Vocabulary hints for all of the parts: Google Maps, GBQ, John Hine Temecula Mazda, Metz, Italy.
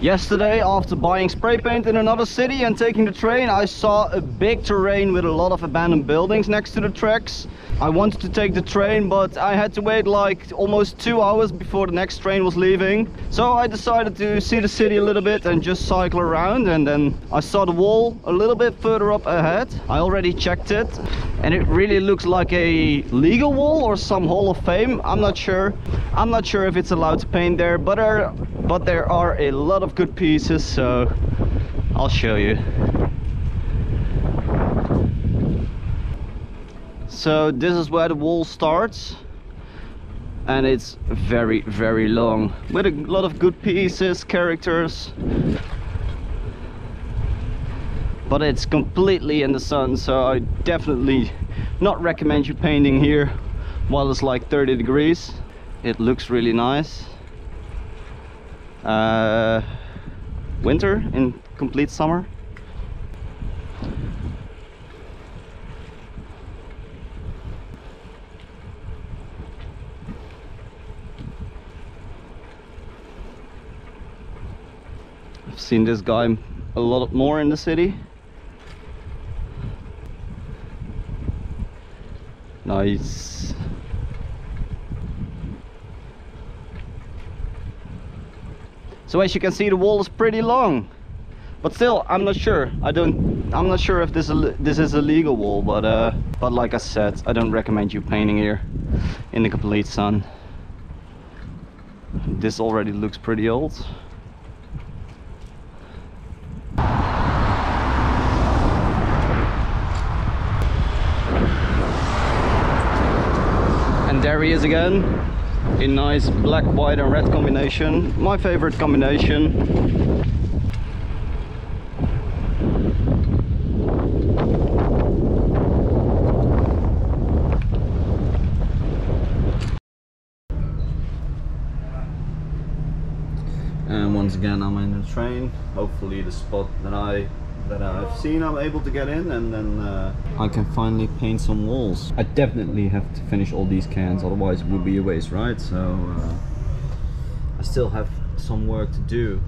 Yesterday, after buying spray paint in another city and taking the train, I saw a big terrain with a lot of abandoned buildings next to the tracks. I wanted to take the train, but I had to wait like almost 2 hours before the next train was leaving. So I decided to see the city a little bit and just cycle around, and then I saw the wall a little bit further up ahead. I already checked it, and it really looks like a legal wall or some Hall of Fame. I'm not sure if it's allowed to paint there, but there are a lot of good pieces, so I'll show you. So this is where the wall starts, and it's very, very long with a lot of good pieces, characters, but it's completely in the sun, so I definitely not recommend you painting here while it's like 30 degrees. It looks really nice. Winter in complete summer. I've seen this guy a lot more in the city. Nice. So as you can see, the wall is pretty long, but still, I'm not sure if this is a legal wall, but like I said, I don't recommend you painting here in the complete sun. This already looks pretty old. And there he is again, in nice black, white and red combination. My favorite combination. And once again, I'm in the train. Hopefully the spot that I've seen, I'm able to get in, and then I can finally paint some walls. I definitely have to finish all these cans, otherwise it would be a waste, right? So I still have some work to do.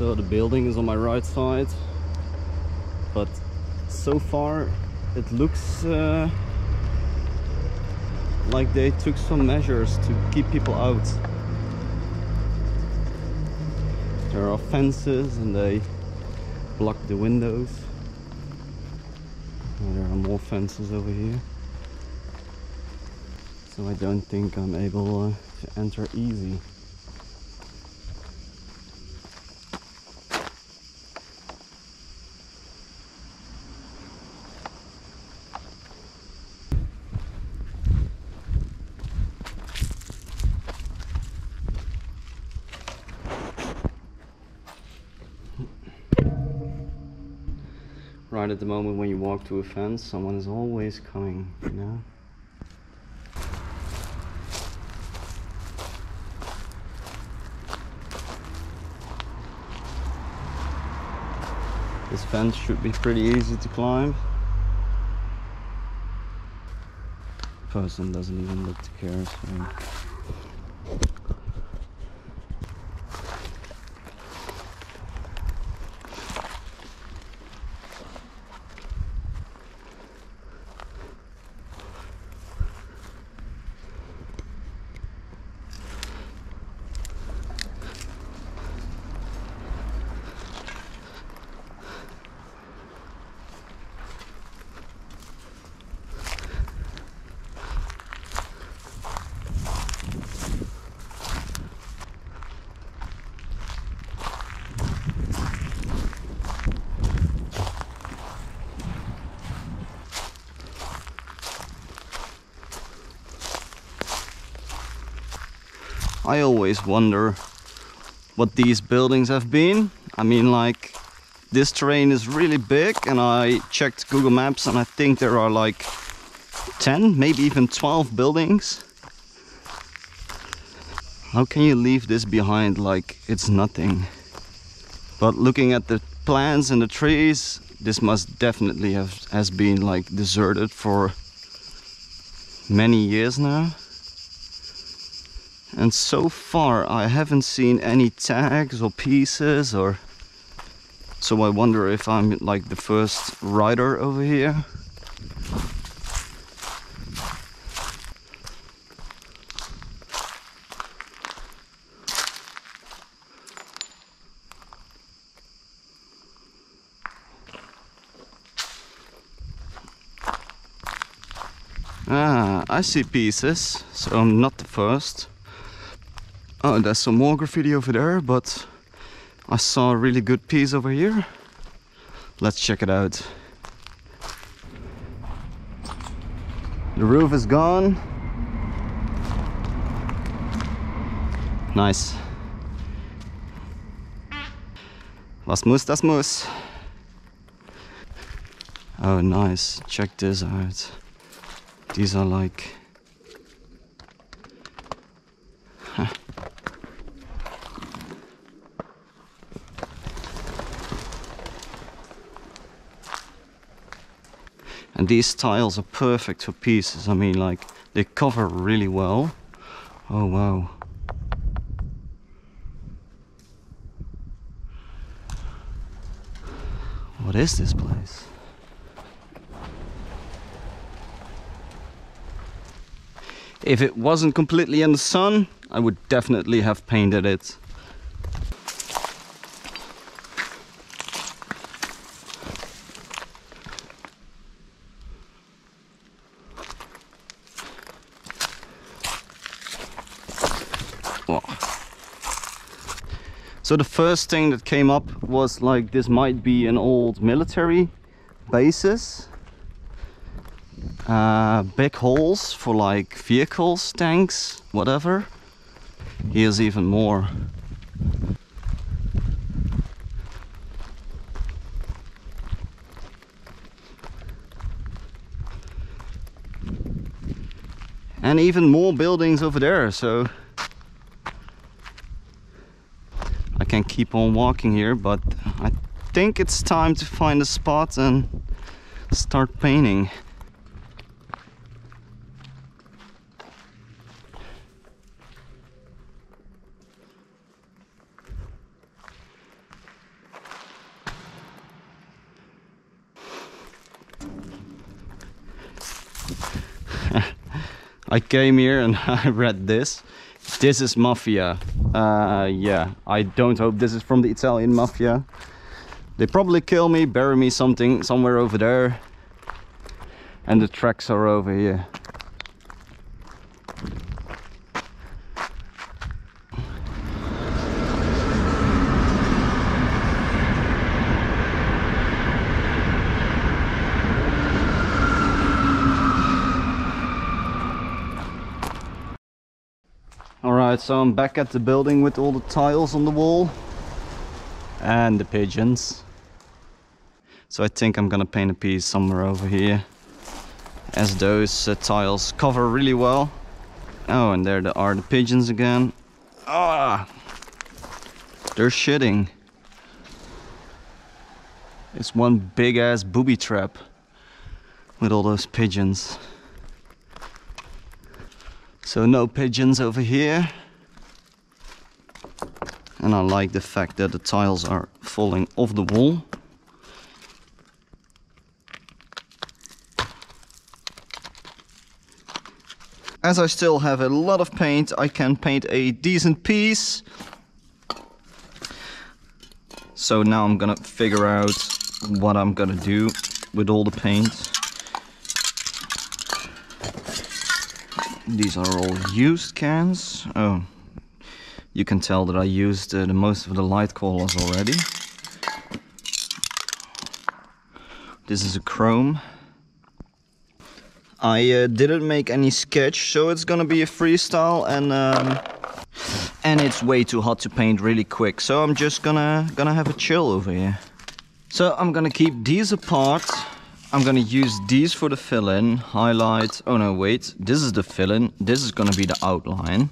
So the building is on my right side, but so far it looks like they took some measures to keep people out. There are fences and they block the windows. And there are more fences over here. So I don't think I'm able to enter easy. Right at the moment when you walk to a fence, someone is always coming, you know? This fence should be pretty easy to climb. The person doesn't even look to care, so... I always wonder what these buildings have been. I mean, like, this terrain is really big, and I checked Google Maps and I think there are like 10, maybe even 12 buildings. How can you leave this behind like it's nothing? But looking at the plants and the trees, this must definitely has been like deserted for many years now. And so far I haven't seen any tags or pieces, or so I wonder if I'm like the first rider over here. Ah, I see pieces, so I'm not the first. Oh, there's some more graffiti over there, but I saw a really good piece over here. Let's check it out. The roof is gone. Nice. Was muss, das muss. Oh, nice. Check this out. These are like... Huh. And these tiles are perfect for pieces. I mean, like, they cover really well. Oh, wow. What is this place? If it wasn't completely in the sun, I would definitely have painted it. Whoa. So the first thing that came up was like, this might be an old military bases. Big holes for like vehicles, tanks, whatever. Here's even more. And even more buildings over there, so... I can keep on walking here, but I think it's time to find a spot and start painting. I came here and I read this. This is mafia. Yeah, I don't hope this is from the Italian mafia. They probably kill me, bury me somewhere over there. And the tracks are over here. So I'm back at the building with all the tiles on the wall and the pigeons. So I think I'm gonna paint a piece somewhere over here, as those tiles cover really well. Oh, and there are the pigeons again. Ah, they're shitting. It's one big ass booby trap with all those pigeons. So no pigeons over here. And I like the fact that the tiles are falling off the wall. As I still have a lot of paint, I can paint a decent piece. So now I'm gonna figure out what I'm gonna do with all the paint. These are all used cans. Oh, you can tell that I used the most of the light colors already. This is a chrome. I didn't make any sketch, so it's gonna be a freestyle, and and it's way too hot to paint really quick, so I'm just gonna have a chill over here. So I'm gonna keep these apart. I'm gonna use these for the fill-in, highlights. Oh no, wait, this is the fill-in, this is gonna be the outline.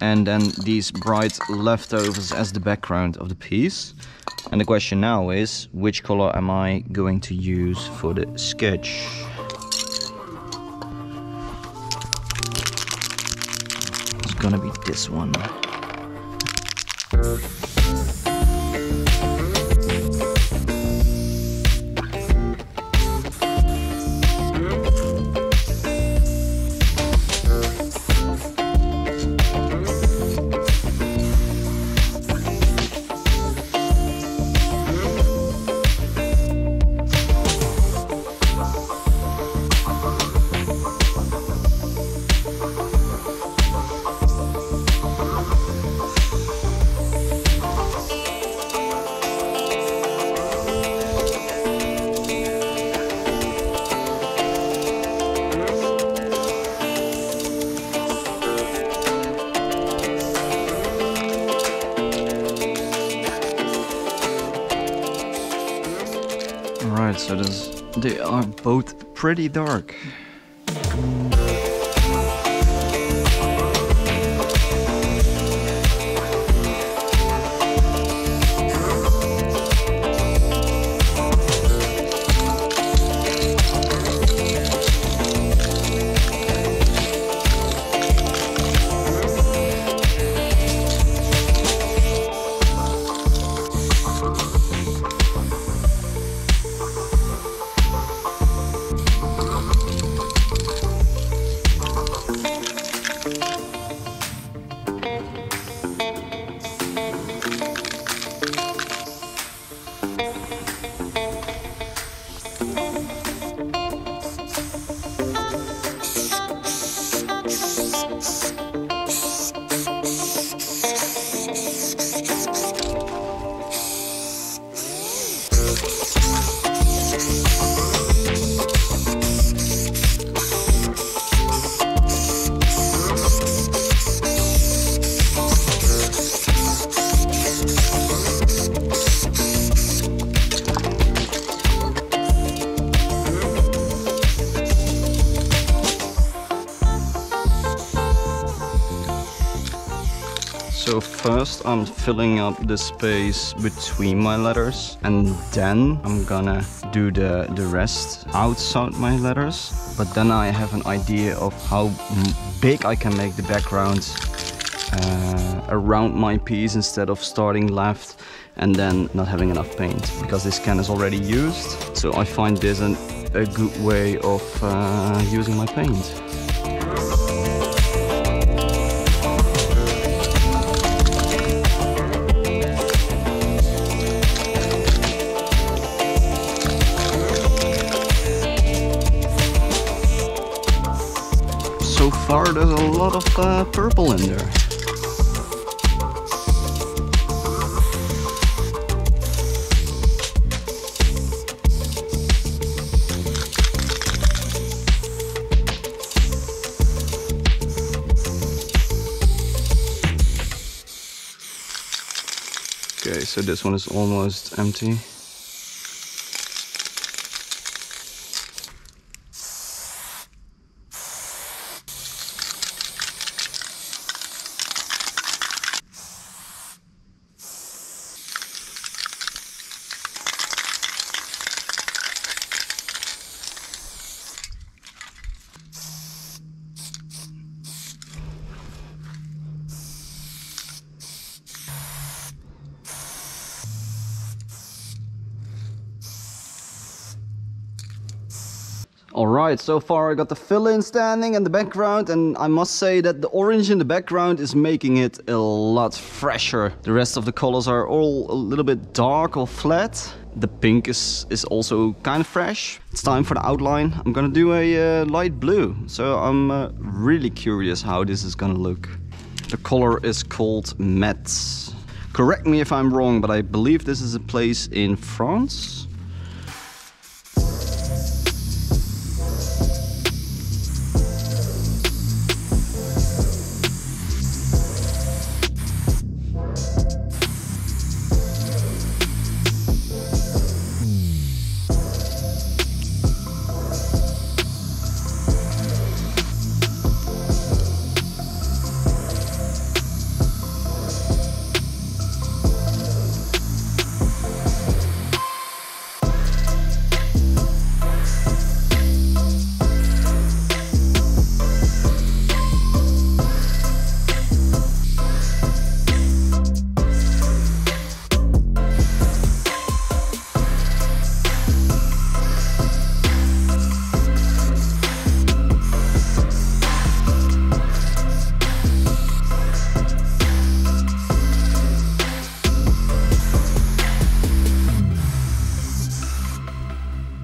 And then these bright leftovers as the background of the piece. And the question now is, which color am I going to use for the sketch? It's gonna be this one. Alright, so they are both pretty dark. So first I'm filling up the space between my letters, and then I'm gonna do the rest outside my letters. But then I have an idea of how big I can make the background around my piece, instead of starting left and then not having enough paint, because this can is already used. So I find this a good way of using my paint. So far, there's a lot of purple in there. Okay, so this one is almost empty. Alright, so far I got the fill-in standing and the background, and I must say that the orange in the background is making it a lot fresher. The rest of the colors are all a little bit dark or flat. The pink is also kind of fresh. It's time for the outline. I'm gonna do a light blue, so I'm really curious how this is gonna look. The color is called Metz. Correct me if I'm wrong, but I believe this is a place in France.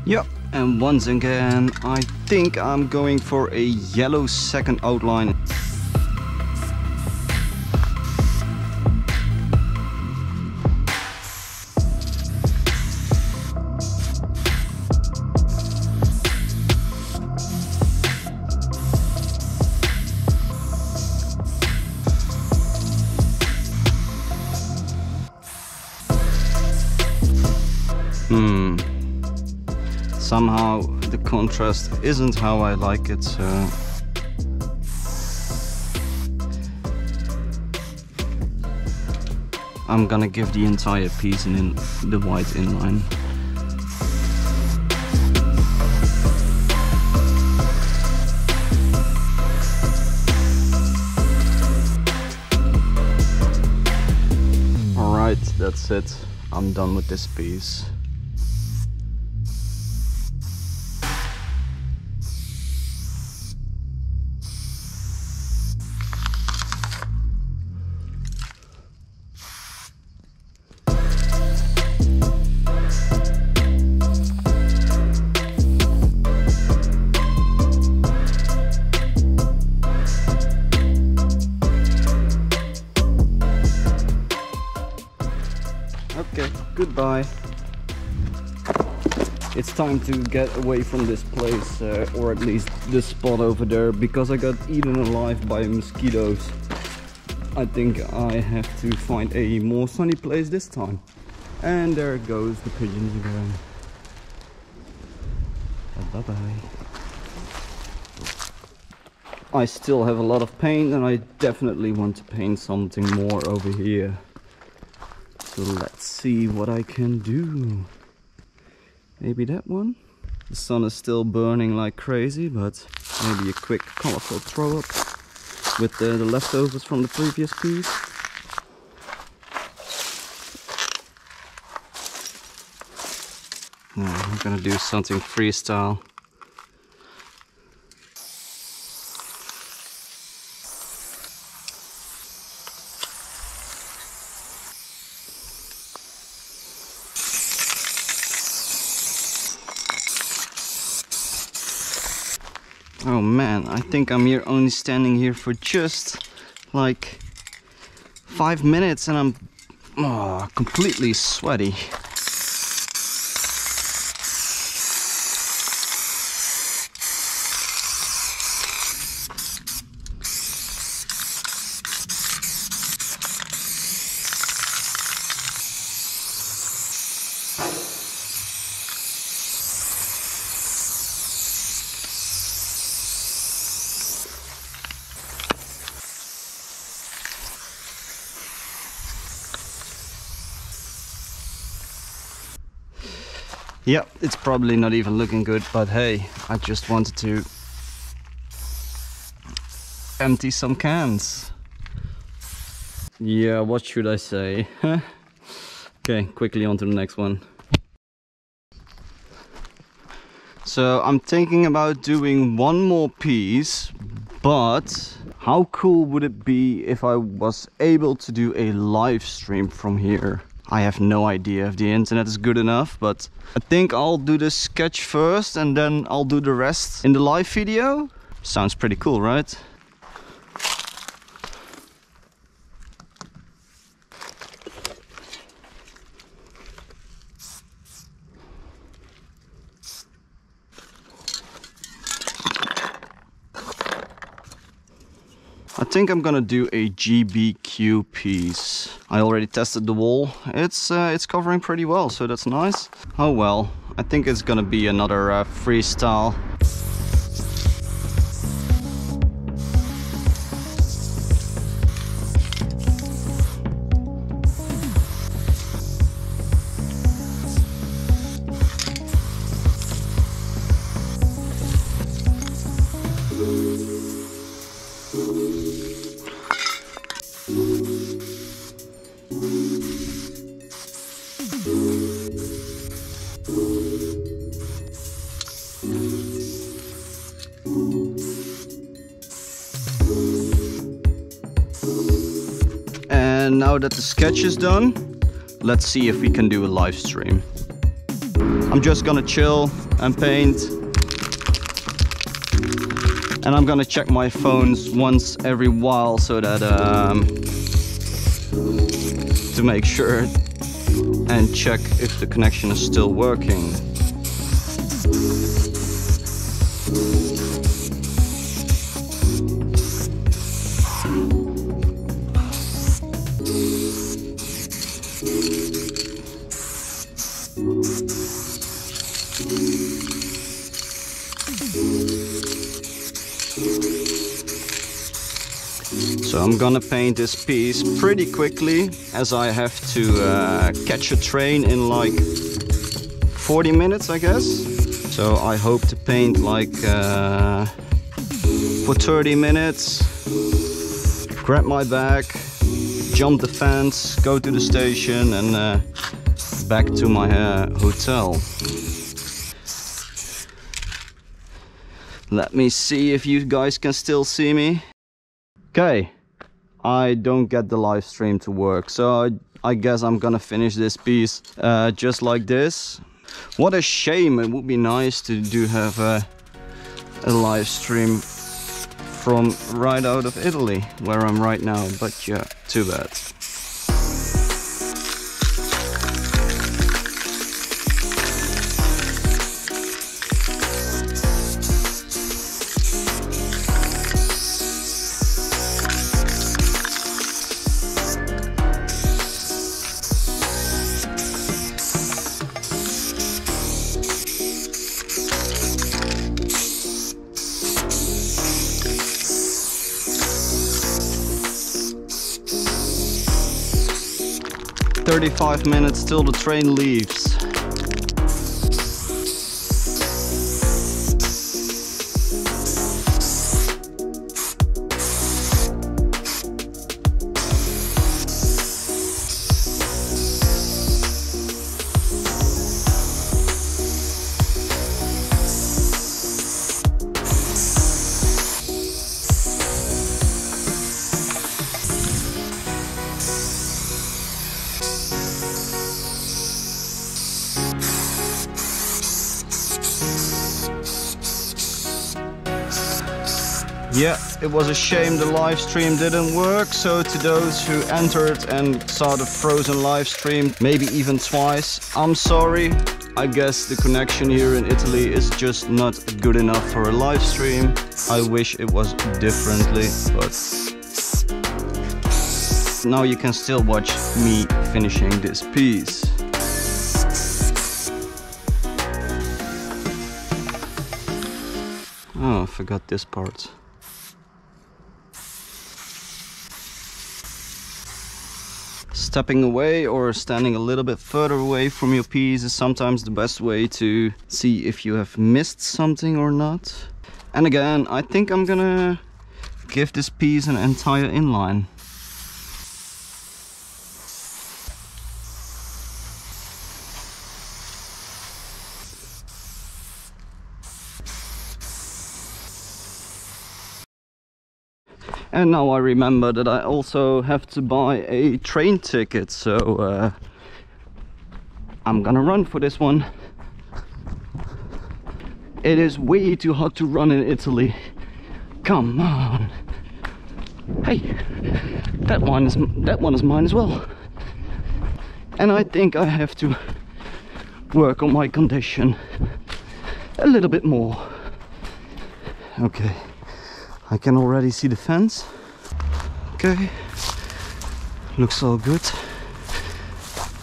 Yep, and once again, I think I'm going for a yellow second outline. Somehow the contrast isn't how I like it, so... I'm gonna give the entire piece the white inline. Alright, that's it. I'm done with this piece. Okay, goodbye. It's time to get away from this place, or at least this spot over there, because I got eaten alive by mosquitoes. I think I have to find a more sunny place this time. And there goes the pigeons again. Bye-bye. I still have a lot of paint, and I definitely want to paint something more over here. So let's see what I can do. Maybe that one? The sun is still burning like crazy, but maybe a quick colorful throw up with the leftovers from the previous piece. No, I'm gonna do something freestyle. Oh man, I think I'm here only standing here for just like 5 minutes and I'm completely sweaty. Yep, it's probably not even looking good, but hey, I just wanted to empty some cans. Yeah, what should I say? Okay, quickly on to the next one. So I'm thinking about doing one more piece, but how cool would it be if I was able to do a live stream from here? I have no idea if the internet is good enough, but I think I'll do this sketch first and then I'll do the rest in the live video. Sounds pretty cool, right? I think I'm gonna do a GBQ piece. I already tested the wall. It's covering pretty well, so that's nice. Oh well, I think it's gonna be another freestyle. And now that the sketch is done, let's see if we can do a live stream. I'm just gonna chill and paint. And I'm gonna check my phones once every while so that to make sure and check if the connection is still working. So I'm gonna paint this piece pretty quickly, as I have to catch a train in like 40 minutes, I guess. So I hope to paint like for 30 minutes, grab my bag, jump the fence, go to the station and back to my hotel. Let me see if you guys can still see me. Okay. I don't get the live stream to work, so I guess I'm gonna finish this piece just like this. What a shame, it would be nice to have a live stream from right out of Italy, where I'm right now, but yeah, too bad. Five minutes till the train leaves. Yeah, it was a shame the live stream didn't work, so to those who entered and saw the frozen live stream, maybe even twice, I'm sorry. I guess the connection here in Italy is just not good enough for a live stream. I wish it was differently, but now you can still watch me finishing this piece. Oh, I forgot this part. Stepping away or standing a little bit further away from your piece is sometimes the best way to see if you have missed something or not. And again, I think I'm gonna give this piece an entire inline. And now I remember that I also have to buy a train ticket, so I'm gonna run for this one. It is way too hot to run in Italy. Come on. Hey, that one is mine as well. And I think I have to work on my condition a little bit more. Okay. I can already see the fence. Okay, looks all good.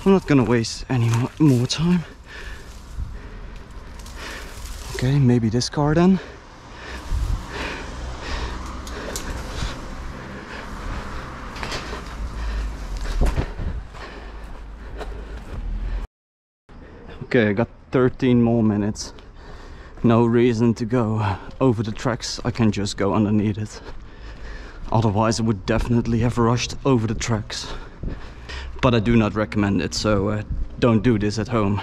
I'm not gonna waste any more time. Okay, maybe this car then. Okay, I got 13 more minutes. No reason to go over the tracks, I can just go underneath it. Otherwise I would definitely have rushed over the tracks. But I do not recommend it, so don't do this at home.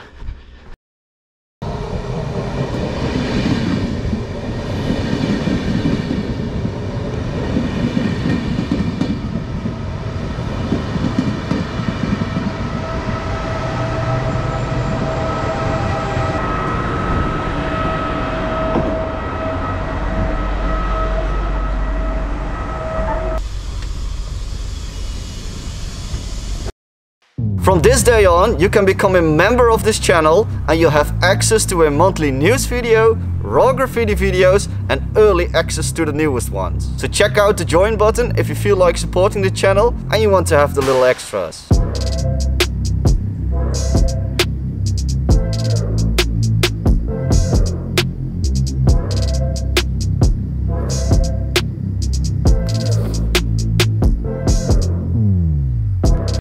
From this day on, you can become a member of this channel and you'll have access to a monthly news video, raw graffiti videos and early access to the newest ones. So check out the join button if you feel like supporting the channel and you want to have the little extras.